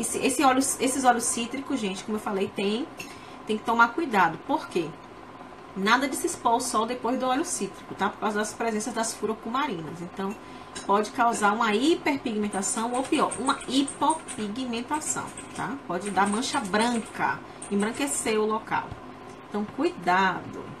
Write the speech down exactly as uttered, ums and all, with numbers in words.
Esse, esse óleo, esses óleos cítricos, gente, como eu falei, tem, tem que tomar cuidado. Por quê? Nada de se expor ao sol depois do óleo cítrico, tá? Por causa das presenças das furocumarinas. Então, pode causar uma hiperpigmentação ou pior, uma hipopigmentação, tá? Pode dar mancha branca, embranquecer o local. Então, cuidado.